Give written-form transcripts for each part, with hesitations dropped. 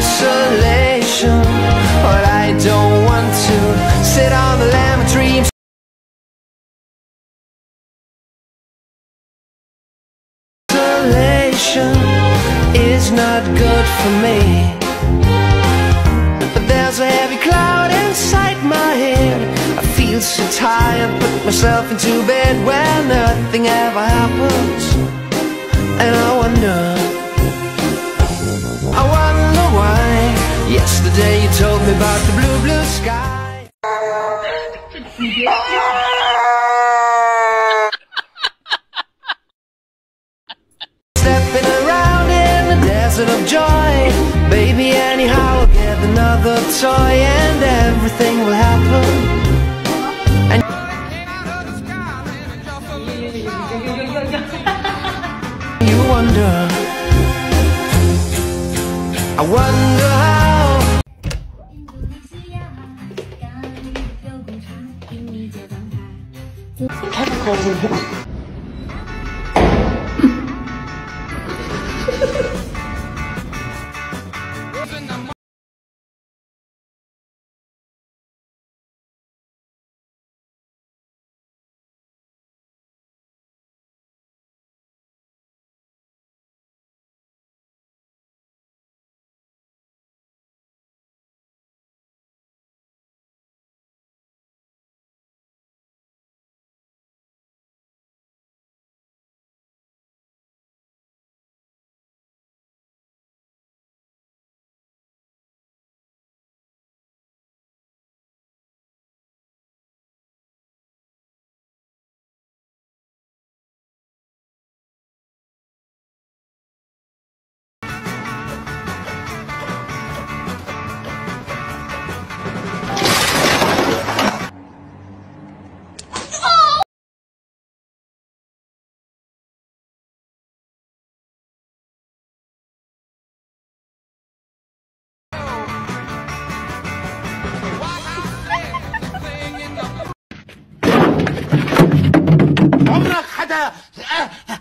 isolation, but I don't want to sit on the lemon tree. Isolation is not good for me, but there's a heavy cloud inside my head. I feel so tired, put myself into bed where nothing ever happens, and I wonder why. Yesterday you told me about the blue, blue sky. Stepping around in the desert of joy, baby, anyhow I'll get another toy, and everything will happen. I wonder how.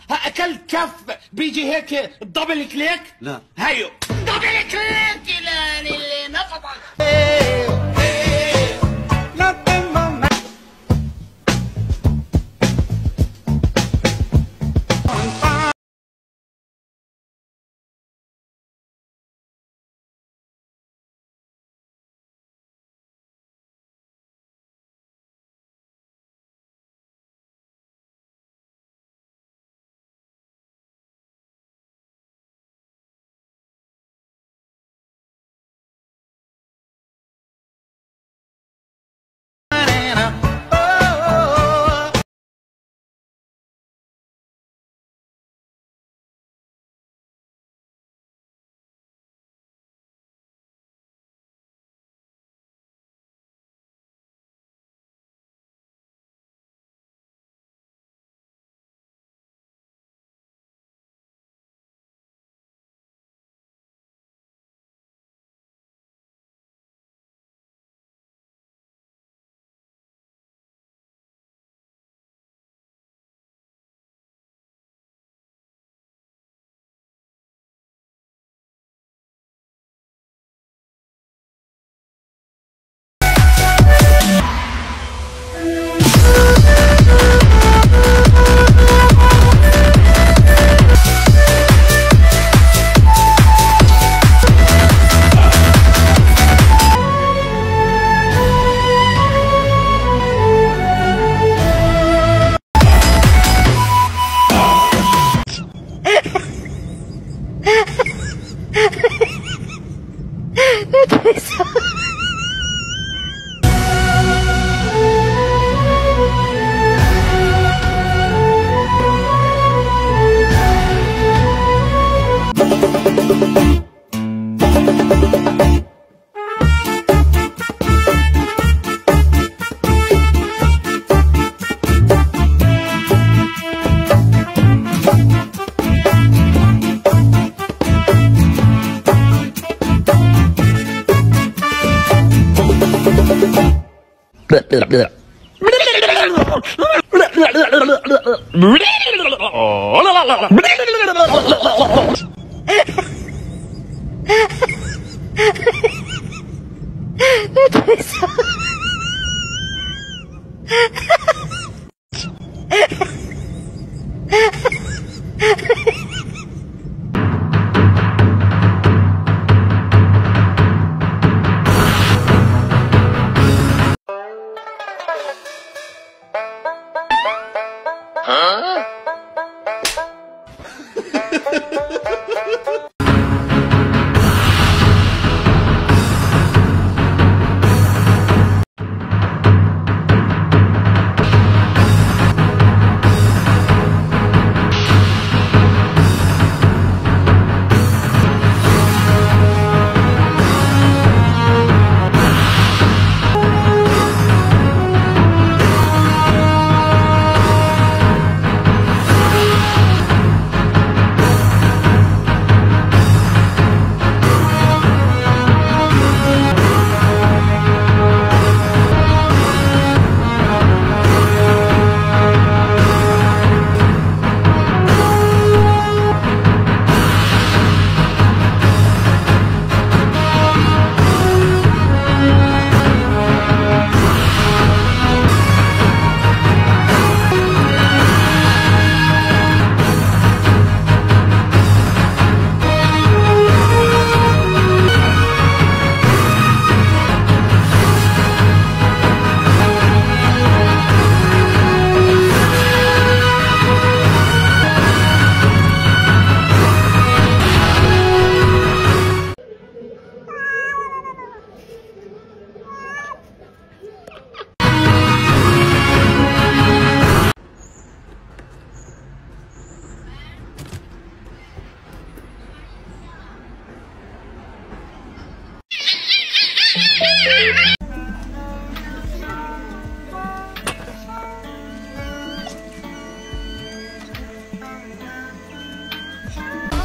اكل كف بيجي هيك دبل كليك. لا هيو دبل كليك اللي نفضك.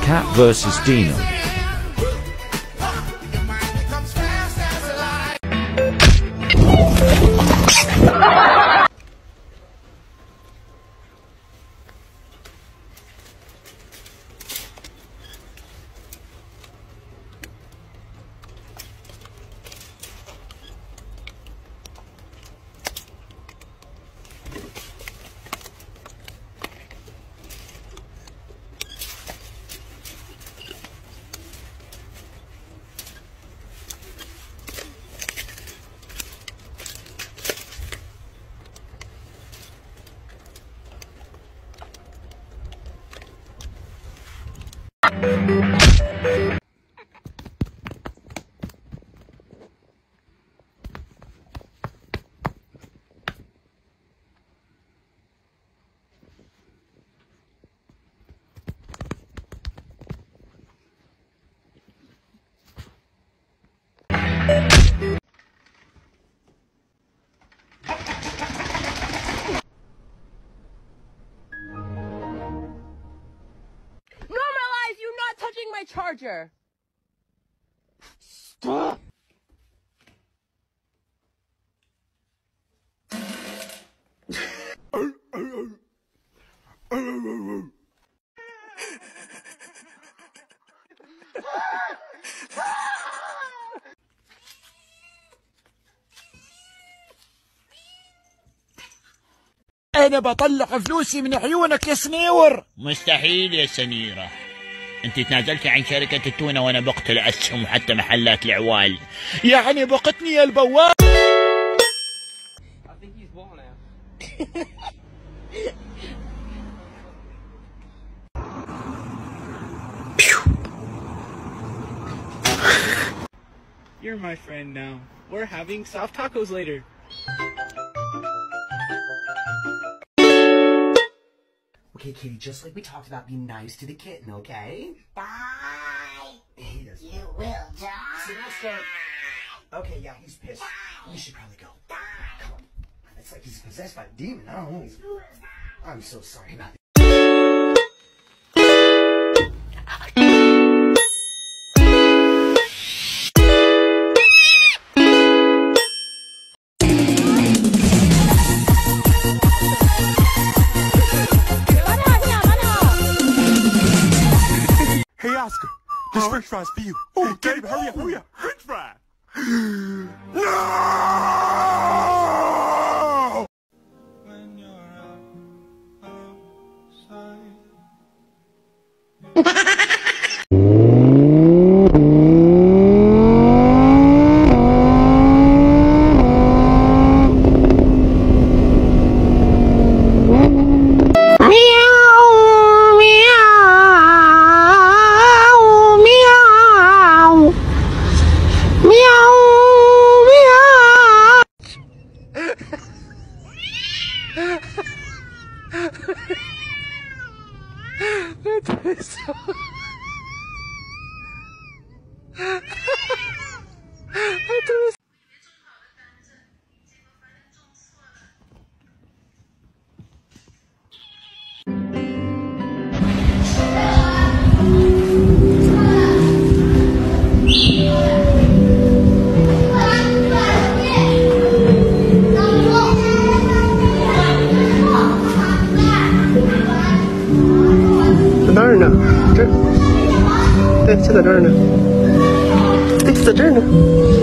Cat versus Dino. Charger. Stop. أنا بطلع فلوسي من عيونك يا سنيور. مستحيل يا سنيرة، انت تنازلت عن شركة التونة وانا بقتل اسهم وحتى محلات العوال. يعني بقتني يا البواب. You're my friend now. We're having soft tacos later. Okay, kitty, just like we talked about, be nice to the kitten, okay? Bye! Yes. You will die! Seriously? Okay, yeah, he's pissed. Bye. We should probably go. Bye. Come on. It's like he's possessed by a demon. I don't know. I'm so sorry about that. This french fry's for you. Oh, get him, hurry up, hurry up. French fry! No! When you're out outside. It's the journey.